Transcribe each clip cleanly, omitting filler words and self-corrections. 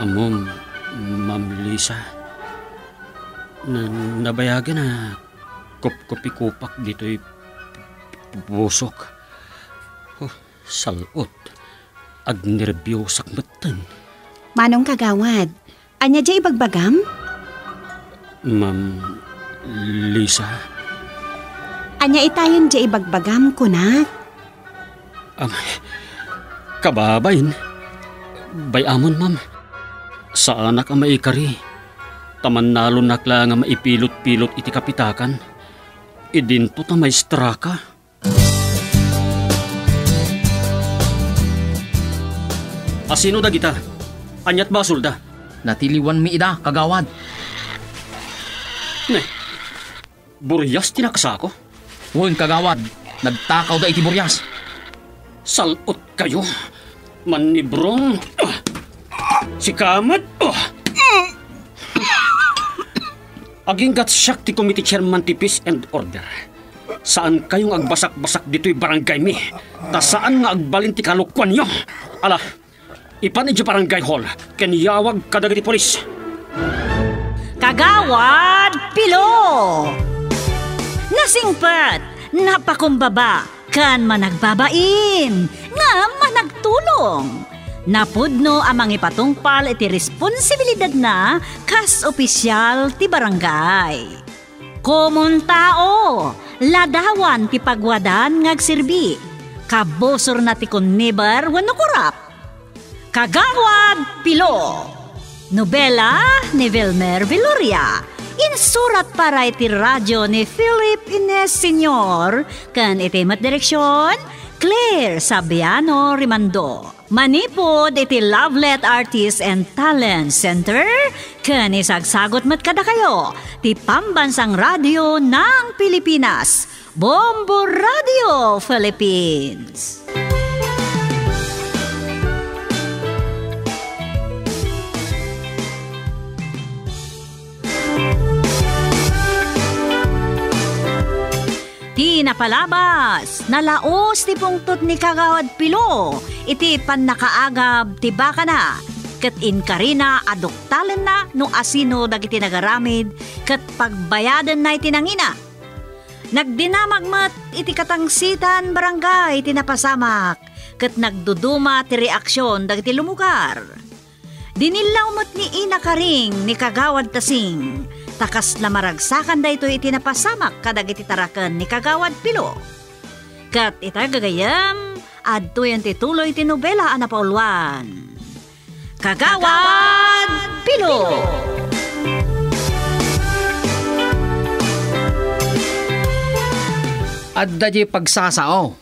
Ma'am Lisa, nabayagan na kopikopikupak dito'y busok. Oh, salot, ag nerbiyosak matan. Manong Kagawad, anya dya ibagbagam? Ma'am Lisa, anya itayon dya ibagbagam kunak? Kababayin, bayamon ma'am. Sa anak ang maikari, taman nalo nakla nga maipilot-pilot iti kapitakan, idinto ta maestra ka. Asino da kita? Anyat basol da? Natiliwan mi ida, Kagawad. Ne, buryas tinaksa ko? Uy, Kagawad, nagtakaw da iti buryas. Salot kayo, manibrong... Si Kamat, aging gatsak ti Committee Chairman Tipis and Order. Saan kayong agbasak-basak dito'y barangay mi? Ta saan nga agbalin ti kalukwan nyo? Ala, ipan iti barangay hall. Kenyawag kadagiti polis. Kagawad Pilo! Nasingpat, napakumbaba, kan managbabain, nga managtulong. Napudno amang ipatungpal iti responsibilidad na kas opisyal ti barangay. Komun tao, ladawan ti pagwadan ngagsirbi. Kabosor na ti kunnibar wano kurap. Kagawad Pilo. Nobela ni Wilmer Veloria. Insurat para iti radyo ni Philip Ines Senior. Kan iti matdireksyon, Claire Sabiano Rimando. Manipod iti Lovelet Artists and Talent Center, kani sagsagot met kada kayo ti Pambansang Radio ng Pilipinas, Bombo Radio Philippines. Di napalabas, nalaos ti pungtot ni Kagawad Pilo, iti pannakaagab ti baka na, ket inkarina aduktalen na no asino dagiti nagaramid, ket pagbayaden na iti nangina. Nagdinamagmat iti katangsitan barangay ti napasamak, ket nagduduma ti reaksyon dagiti lumugar. Dinilawmet ni ina karing ni Kagawad Tasing, takas lamaragsakan da ito iti napasamak kadag iti tarakan ni Kagawad Pilo. Kat itagagayam, adto yan tituloy iti nobela a napauluan. Kagawad Pilo! Adda di pagsasao,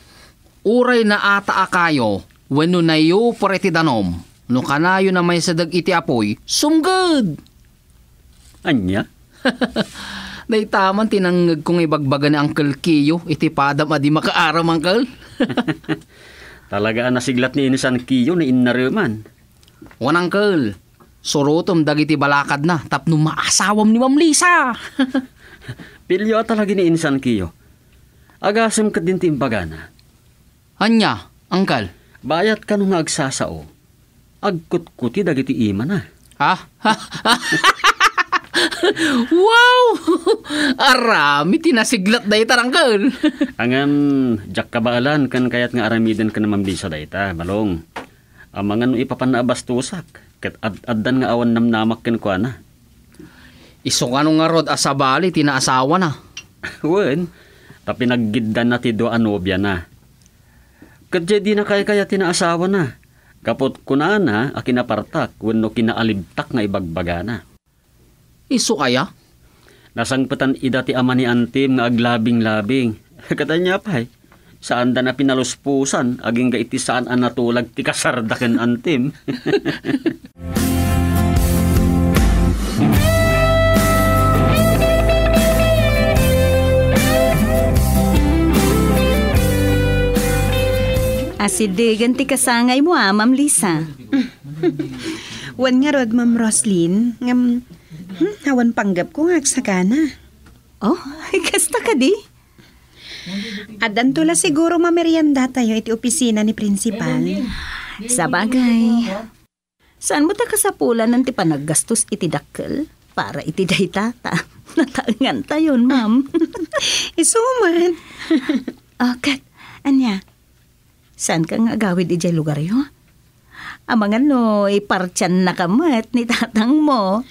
uray na ata akayo, wenno nayo poretidanom, no kanayo na may sadag iti apoy, sumgod! Anya? Day taman tinanggag kong ibagbaga ni Uncle Kiyo, iti padam adi makaaram, Uncle. Talaga nasiglat ni Inisan Kiyo ni Innaruman. Wan, Uncle, surutom dagiti balakad na tapno maasawam ni Ma'am Lisa. Pilyo talaga ni Inisan Kiyo. Agasem ka din timbaga na. Anya, Uncle? Bayat ka nung agsasao. Agkutkuti dagiti ima na. Ha? Ha? Wow! Arami tinasiglat dayta, Uncle. Angan, jak kabaalan kan kayat nga aramidan ka na mambisa dayta, balong. Amang ano ipapanaabastusak, ket ad-addan nga awan namnamak kinkwa na. Iso ka nung nga rod asabali, tinaasawa na. Wen, tapi naggiddan na ti do anobya na. Kadya di na kaya tinaasawa na. Kapot kunana, a kinapartak, wenno kinaalibtak nga ibagbaga na. Isu kaya? Nasangpetan ida ti ama ni Antim nga aglabing-labing. Katanya pa eh. Saan da na pinaluspusan, aging gaiti saan ang natulag ti kasardaken Antim. Asidigan ti kasangay mo ah, Ma'am Lisa. Wan nga rod, Ma'am Roslyn, hawan panggap ko nga agsagana. Oh, kasta ka di? Adantula siguro mamerienda tayo iti opisina ni Principal. Sabagay. Saan mo takasapulan ng tipanaggastos iti dakkel para iti daytata? Nataangan tayon, ma'am. Isuman. O, Kat, anya? Saan ka nga gawid ijay lugar yo? Amangan no, ipartyan na kamat ni tatang mo.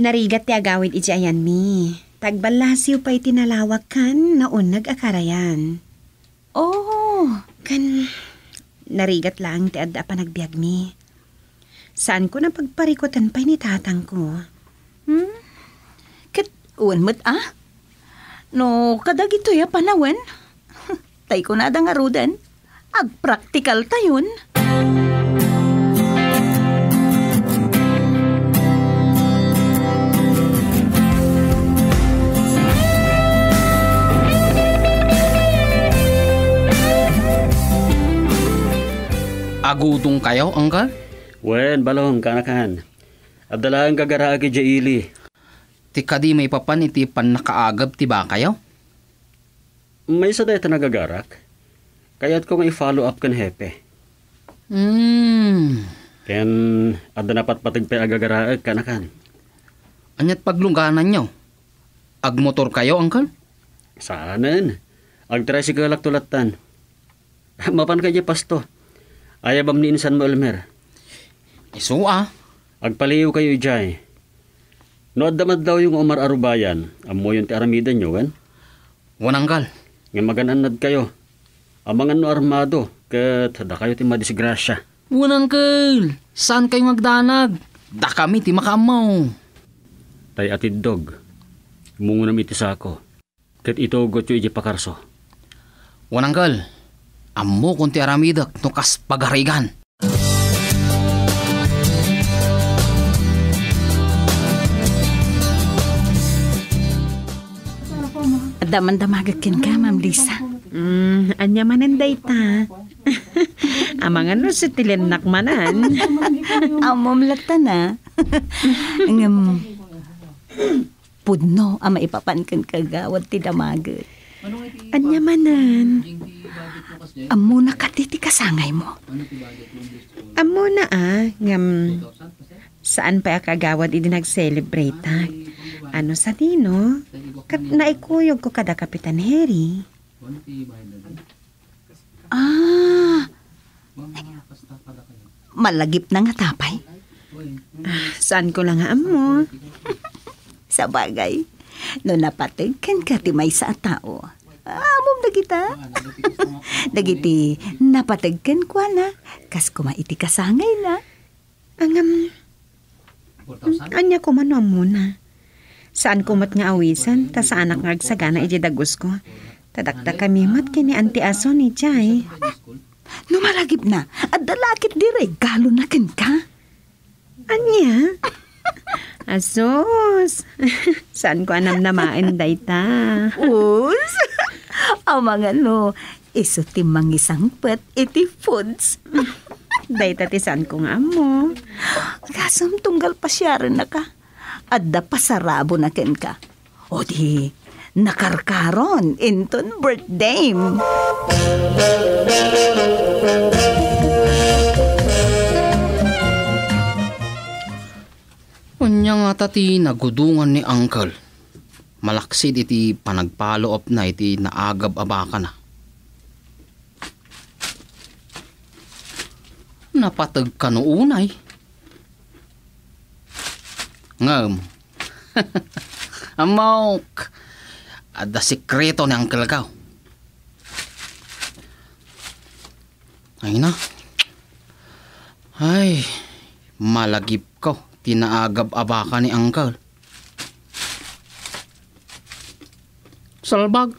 Narigat ti agawid iti ayan mi. Tagbalasiw pa itinalawak kan naon nag-akarayan. Oh, kan narigat lang ti adda pa nagbiag mi. Saan ko na pagparikutan pa ni tatang ko? Hmm? Kat uwan mat ah? No, kadag ito ya panawan. Tay ko na adang arudan. Agpraktikal tayon. Agudong kayo, Angka? Wen, balong, kanakan. Abdalaan kagaragi jaili. Tika di may papan iti pan nakaagab, tiba kayo? May isa tayo nagagarak. Kaya't ko may follow up kan hepe. Ken, abda napat patigpe agagarag, kanakan. Anyat paglungganan nyo? Agmotor kayo, Angka? Saanen. Agtricycle tulatan. Mapan kayo, pasto. Ayabam ni insan mo, Elmer. Iso ah. Agpaliw kayo, Jai. Noad-damad daw yung Omar Arubayan. Amo yung tiaramidan nyo, gan? Wananggal. Nga magananad kayo. Amangan no armado. Kat, da kayo ti madisgrasya. Wananggal. Saan kayo magdanag? Da kami ti makamaw. Tay atid dog. Mungunam itisako. Kat ito gotyo iji pakarso. Wananggal. Amo kunti aramidak no kas pagarigan. Damandamagakin ka, Ma'am Lisa. Anya mananday ta. Amang ano si Tilenak manan. Amomlata na. Pudno ama ipapankan kagawad ti damagat. Anya manan. Amo na katitikasangay mo. Amo na saan pa kagawad idi nag-celebrate ha? Ano sa dino? Kat naikuyog ko kada Kapitan Harry. Ah! Malagip na nga tapay. Ah, saan ko lang haam mo? Sa bagay, no napatingkan ka ti may sa tao. Amom na kita. Dagiti, napatagkan ko na. Kas kumaiti kasangay na. Anya ko manwa muna. Saan kumat nga awisan, ta sa anak nga agsagana iti dagos ko. Tadakta kami mat kini anti aso ni Jai. Numalagip na, at dalakit direk, galo na kin ka. Anya? Asos, saan ko anam namain dayta? Us, amang ano, iso ti mangisangpet iti foods. Dayta ti saan ko nga mo. Kasom tunggal pasyaran na ka. Adda pasarabo na ken ka. O di, nakarkaron inton birthday. Unya nga tati nagudungan ni Uncle. Malaksid iti panagpalo up na iti naagab abaka na. Napatag ka noonay. Ngam. Amok. Ada sikreto ni Uncle Gaw. Ay na. Ay. Malagip ko. Tinaagab abaka ni Uncle. Salbag.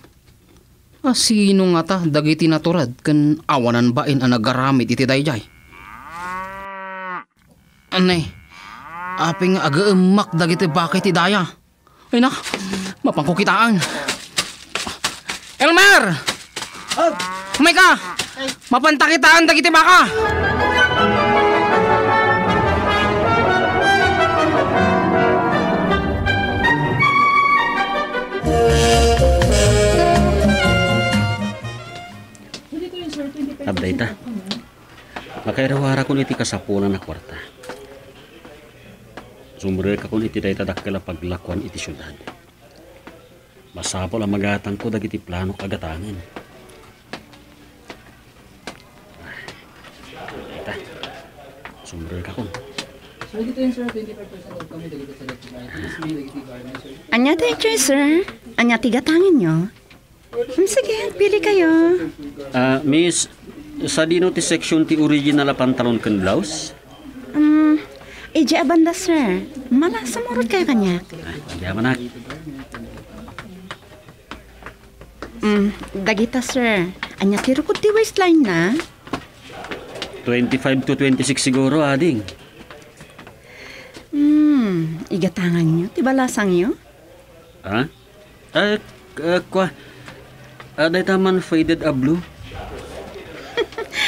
Sino nga ta dagiti naturad ken awanan bain ang nagaramit iti dayjay. Anay. Aping agaemak dagiti bakit idaya. Ay na, mapangkukitaan. Elmer! Umay ka! Mapantakitaan dagiti baka! Abday ta. Makairaw harakon iti kasapunan na kwarta. Sumre kakon iti day tadakkel paglakuan iti syudad. Masapol ang magatang ko dagiti plano kagatangan. Eta, sumre kakon. Anya teacher sir, anya tigatangin nyo? Sige, pili kayo. Miss, sa dino ti section ti original na pantalon ken blouse? Eje abanda sir. Mala samurot kayo kanyak. Hindi amanak. Dagita sir. Anya ti rukod ti waistline na? 25 to 26 siguro ading. Igatangan nyo? Tibalasang nyo? Ha? Kwa? Aday taman faded a blue?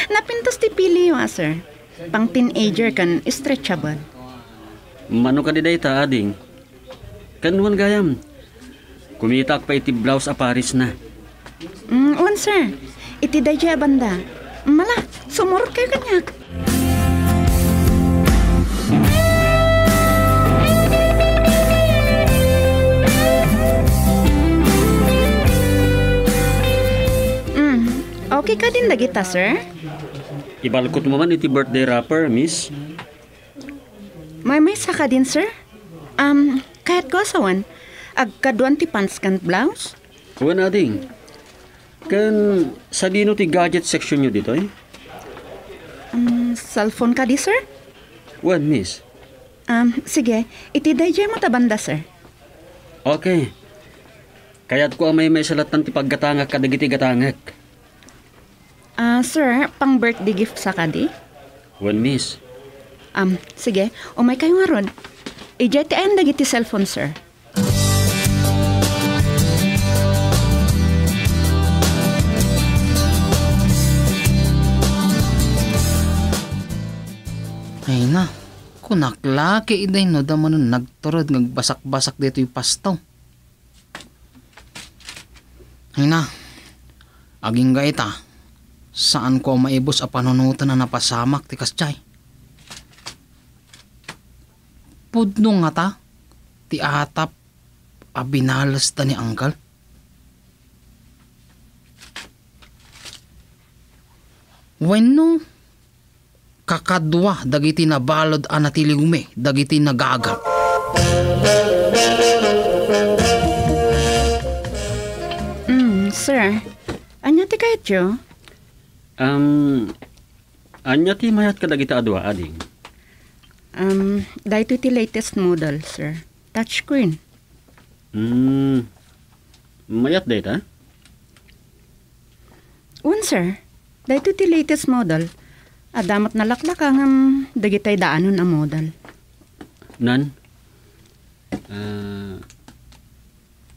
Napintas ti pili yung sir. Pang teenager kan stretchable. Mano ka diday ta ading? Kanuan gayam. Kumitak pa iti blouse a Paris na. Uwan sir. Iti day jay banda. Mala, sumurot kayo kanyak. Okay ka din dagita sir? Ibalkot mo man iti birthday wrapper, miss. May saka din, sir. Kaya't ko asawan. Agkaduan ti pants kan blouse? Uwan ading. Kan, sa dino ti gadget section nyo dito, eh? Cellphone ka di, sir? Uwan, miss. Sige. Iti dayjay mo tabanda, sir. Okay. Kaya't ko may salatan ti paggatangak kadagiti gatangak. Sir, pang birthday gift sa kadi? One miss. Sige, umay kayo nga ron. I-JTN dagiti cellphone, sir. Ay na, kunaklaki iday no, daman nun nagturod, nagbasak-basak dito yung pastaw. Ay na, aging gait ah. Saan ko maibos a panunutan na napasamak ti Kasyay? Pudno nga ta, ti atap a binalas ta ni Angkal. Wenno, kakadwa dagiti nabalod a natiligume, dagiti nagagal. Sir, anya ti kayatyo? Anya ti mayat ka dagiti adwa ading? Dahito ti latest model, sir. Touchscreen. Mayat data? Un, sir. Dahito ti latest model. Adamat nalaklak ang dagitay daanon ang model. Nan?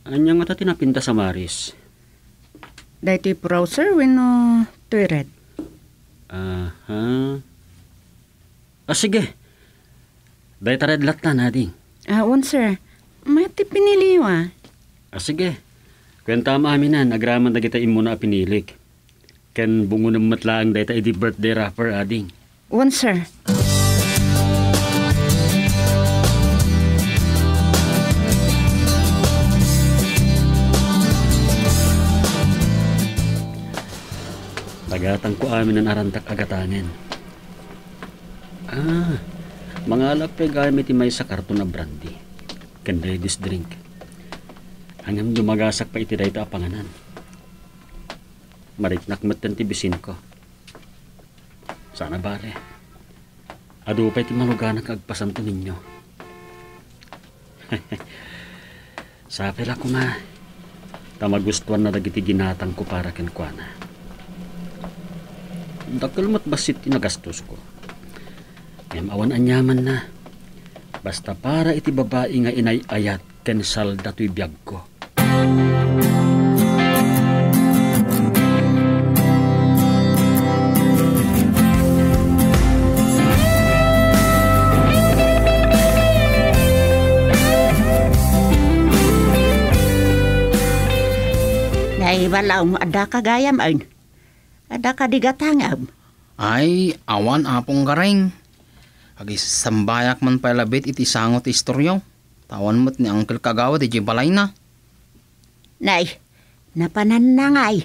Anya nga ta tinapinta sa Maris? Dahito yung browser, wino... Toy red. Sige. Dayta red lat na ading. Un sir. May ti piniliwa. Sige. Kwenta maaminan, agraman na kita imuna pinilik. Ken bungo ng matlaang dayta iti birthday wrapper ading. Un sir. Agatang ko amin ang arantak agatangin. Mga alap pe gamit imay sa karton na brandy. Can ladies drink. Hanggang dumagasak pa itiday ito apanganan. Mariknak matan tibisin ko. Sana bale. Ado pa iti maluganak agpasanto ninyo. Sabi la ko ma. Tamagustuan na dagiti ginatang ko para kenkwana. Dakil mo't basit tinagastos ko. May maawan anyaman na. Basta para iti babae nga inayayat kensal dato'y biyag ko. Naibalaw mo, ada ka gayam ay. Ada ka digatangam. ay awan apong gareng. Agis sambayak man pailabit iti sangot istoryo. Tawan mo't ni Uncle Kagawad iti balay na. Nay, napanan na ngay.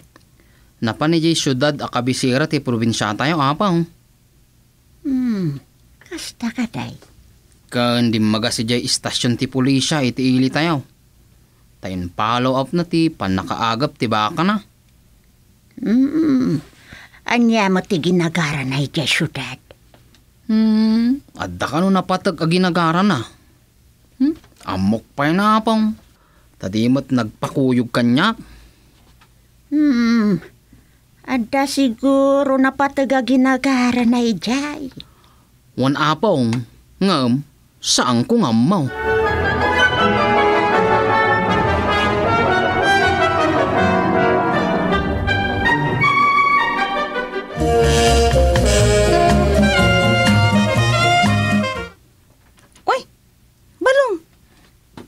Napan iti syudad akabisira ti probinsya tayo apang. Kasta ka day. Kandi magas iti istasyon ti pulisya iti ili tayo. Tayin follow up na ti panakaagap ti baka na. Anya mo ti ginagara na iti syudad. Adda ka no napatag a ginagara na. Amok pa yun na apong. Tadimot nagpakuyog kanya. Adda siguro napatag a ginagara na ijay. Wan apong, ngam, saan ko ngamaw?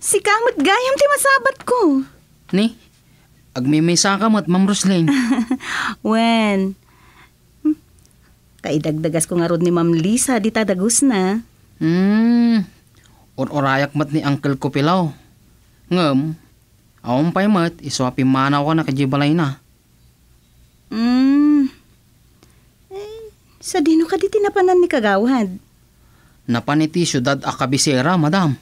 Si kamot gayam ti masabat ko. Ni, agmimisa kamot, Ma'am Roslyn. Wen, kaidagdagas ko nga rod ni Ma'am Lisa, di tadagus na. Or-orayak mat ni Uncle ko pilaw. Ngam, aumpay mat, iswapi manaw ka na kajibalay na. Eh, sa dino ka di tinapanan ni Kagawad? Napaniti syudad akabisera, madam.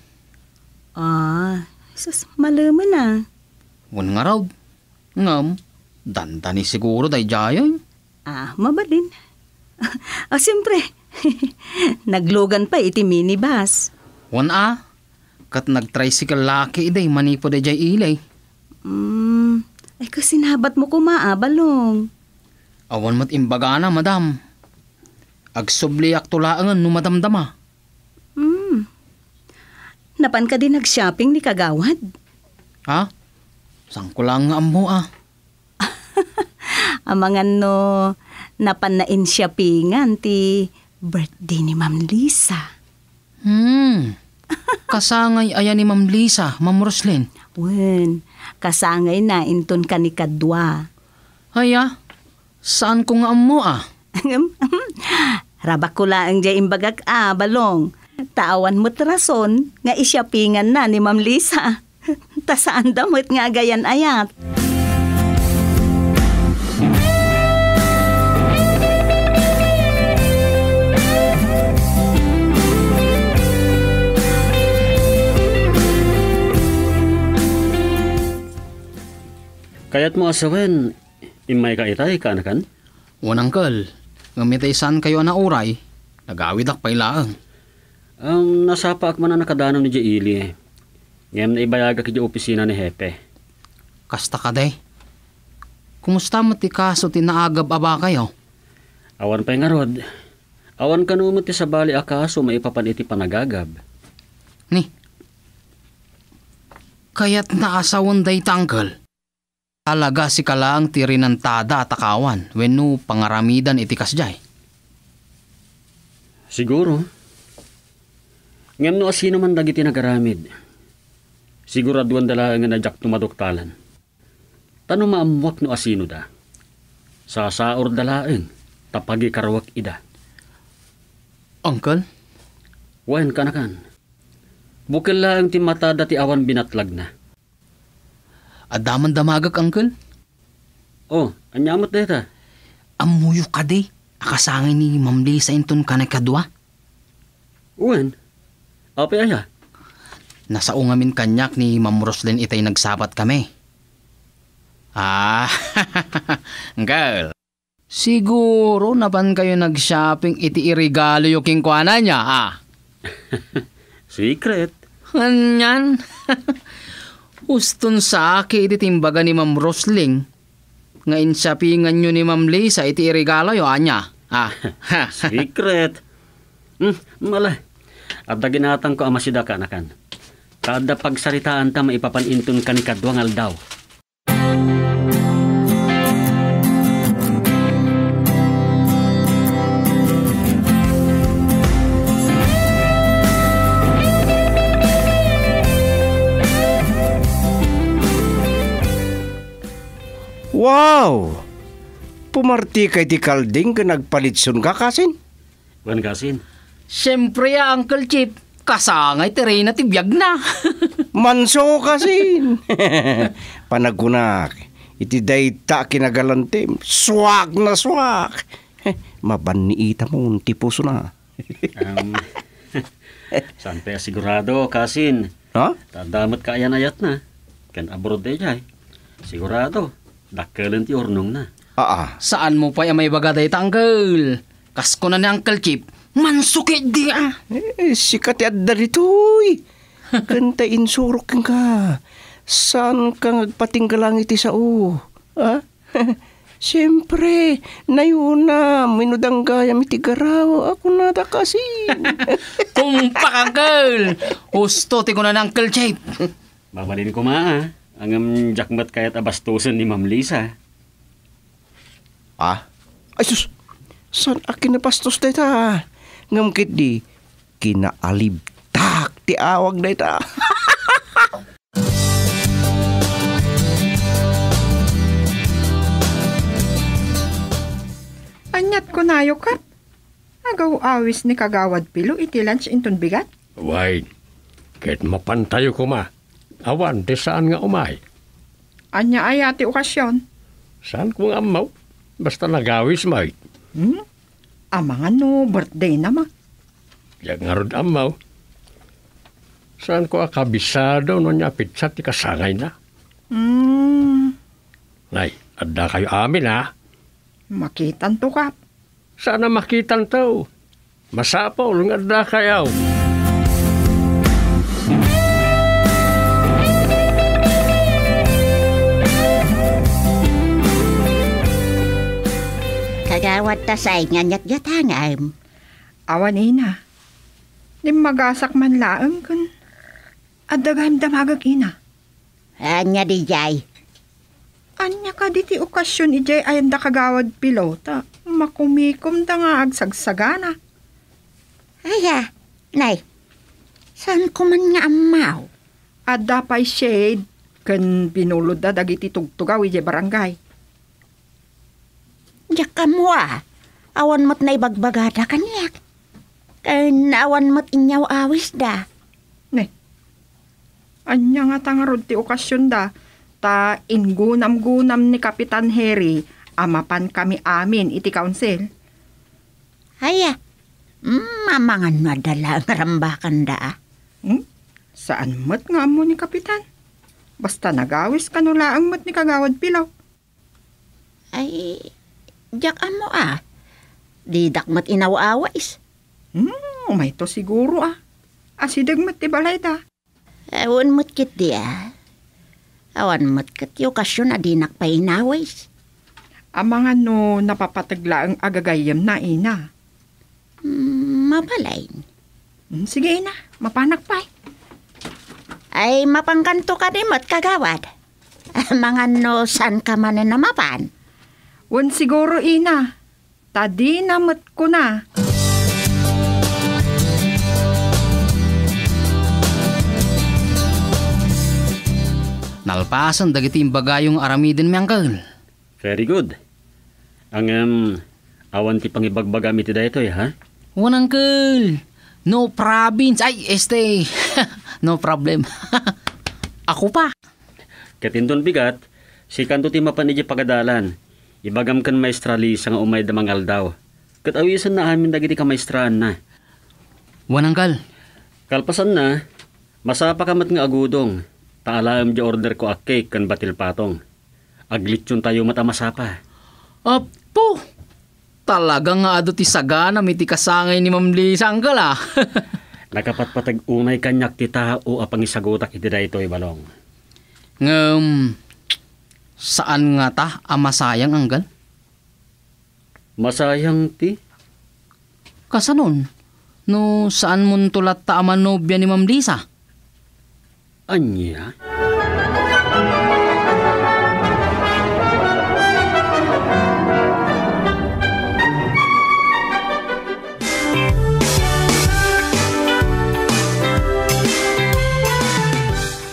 Sus, malaman na. Ngun nga raw. Ngam, dandani siguro day jayon. Mabalin. Siyempre. Naglogan pa iti minibus. Wan kat nag-tricycle laki day manipo day jay ilay. Ay kasi nabat mo kumaabalong. Awan mat imbaga na, madam. Agsubliak tulaangan no madamdama. Napan ka din nag-shopping ni Kagawad? Ha? Saan ko lang nga mo Amang ano, napanain shoppingan ti birthday ni Ma'am Lisa. Kasangay ayan ni Ma'am Lisa, Ma'am Roslyn. Wen, kasangay na inton ka ni Kadwa. Haya, saan ko nga mo Rabak ko lang dyan imbagak balong. Taawan mo't rason nga isyapingan na ni Ma'am Lisa. Tasaan damot nga gayan ayat. Kaya't mo asawin, imay ka itay ka anakan? Unangkal, ngamitay saan kayo na uray, nagawidak pailaang. Ang nasapaak man na nakadanaw ni Jaili eh. Ngayon na ibayaga kaya opisina ni Hepe. Kasta ka day. Kumusta mo ti kaso tinaagab aba kayo? Awan pa nga rod. Awan ka naman ti sabali akaso maipapan iti panagagab. Ni. Kaya't naasawan day tanggal. Talaga si kalaang ti rinantada atakawan wenno pangaramidan iti kasjay. Siguro. Ngam no asino man dagiti nagaramid. Siguraduan dala nga nadyak tumadoktalan. Tano maamuak no asino da. Sasaor dalaeng tapagi karawak ida. Uncle? Wen kanakan. Bukil laeng ti mata dati awan binatlag na. Adaman damagak, Uncle? Anyamot na ita. Amuyo ka di. Akasangin ni Ma'am Lisa inton ka na kadwa. Wen? Apay aya. Nasaungamin kanyak ni Ma'am Roslyn itay nagsabat kami. Girl. Siguro naban kayo nag-shopping iti irigalo yung kingkwana niya, Secret. Ganyan. Uston sa aki iti timbaga ni Ma'am Roslyn. Ngayon shoppingan nyo ni Ma'am Lisa iti irigalo yung anya. Secret. Malay. Abda ginatang ko amasida ka nakan. Kada pagsaritaan ta maipapanintun ka ni Kadwangal daw. Wow! pumarti kay ti Kalding ka nagpalitsun ka kasin? Wan kasin? Siyempre ya, Uncle Chip. Kasangay ti Reyna ti biyag na. Manso kasin. Panagunak. Iti dayta kinagalantim. Swak na swak. Mabaniita mo ti puso na. Sampai sigurado kasin. Ha? Tadamat kaya nayat na. Kan abroad dayay. Sigurado. Dakkelan ti ornong na. Saan mo pa yung may bagay dayta, Uncle? Kasko na ni Uncle Chip. Mansukit di ah. Sikat yad na rito'y. Kanta insurok ka. Saan ka nagpatinggalang iti sao? Ha? Siyempre, nayuna, minudang gayam iti garaw. Ako nada kasi. Kumpak, Uncle. Gusto, tiko na ng Uncle Chip. Babalin ko ma, ang jakmat kaya't abastusan ni Ma'am Lisa. Ah? Ay sus, saan akin nabastos na ita? Ngamkit di, kinaalibtak ti awag na ita. Anyat ko na yukat. Agaw-awis ni Kagawad Pilo iti lunch inton bigat. Wait, ket mapantayo ko ma. Awan, di saan nga umay? Anya ay ati okasyon. Saan kong amaw? Basta nagawis may. Hmm? Ama nga no, birthday na ma. Diag nga rod amaw. Saan ko akabisado no niya pizza ti kasangay na? Hmm. Nay, adda kayo amin ha. Makitan to kap. Sana makitan to. Masapaw lungad na kayaw. Kagawad tasay nga nyagyatang ayam. Awan ina. Di magasak man laam kun. Adagam damagag ina. Anya di jay. Anya ka di ti okasyon ijay ayanda Kagawad Pilota. Makumikom da nga agsagsagana. Aya, nay, saan ko man nga amaw? Ada pa'y shade, kan binulod da dagiti tugtugaw ijay barangay. Diyak ka mo ah, awan mo't na ibagbagata kaniyak. Kan awan mo't inyaw awis da. Nay, anya nga tangarod ti okasyon da. Ta ingunam-gunam ni Kapitan Harry, amapan kami amin iti council. Haya, mamangan madala ang rambakan da. Hmm? Saan mat nga mo ni Kapitan? Basta nagawis kanula ang mat ni Kagawad Pilaw. Ay, diyak amo ah. Didak mat inawawais. Hmm, may to siguro ah. Asidag mat tibalay da. Awan mat kit di ah. Awan mat kati okasyon na dinak pa inawis. Ama nga no, napapatagla ang agagayam na ina. Mapalain. Sige ina, mapanak pa. Ay, mapangkanto ka din mat Kagawad. Ama nga no, saan ka man na mapan? Wan siguro ina, tadi na mat ko na. Nalpasan dagiti bagayong aramidin mi Uncle. Very good. Ang awan ti pangibagbagamit ti daytoy ha? Wan Uncle. No province. Ay, no problem. Ako pa. Katindon bigat, si kanto ti mapanidya pagadalan. Ibagam kan Maestra Lisa nga umay damangal daw. Katawisan na amin dagiti kamaestraan na. Wan Uncle. Kalpasan na, masapa kamat nga agudong. Taalam di order ko a cake kan batil patong. Aglitsyon tayo matamasapa. Apo! Talaga nga ado ti sagana may ti kasangay ni Ma'am Lisa, Uncle ah. Nakapatpatag-unay kanyak ti tao a pangisagutak iti daytoy balong. Saan nga ta a masayang, Uncle? Masayang ti? Kasanon? No, saan mun tulat ta a manobya ni Ma'am Lisa? Anya?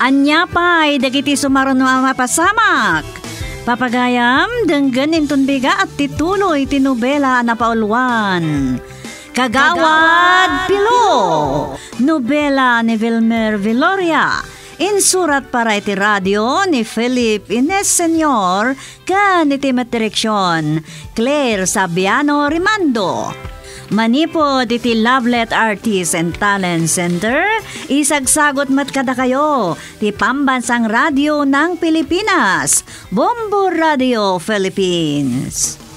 Anya pa'y dagiti sumaruno ang mapasamak. Papagayam, denggan intunbiga at tituloy tinubela na paulwan. Kagawad Pilo, nobela ni Vilmer Viloria, insurat para iti radio ni Philip Ines Senior, kan iti matriksyon, Claire Sabiano Rimando. Manipod iti Lovelet Artists and Talent Center, isagsagot matkada kayo ti Pambansang Radio ng Pilipinas, Bombo Radio Philippines.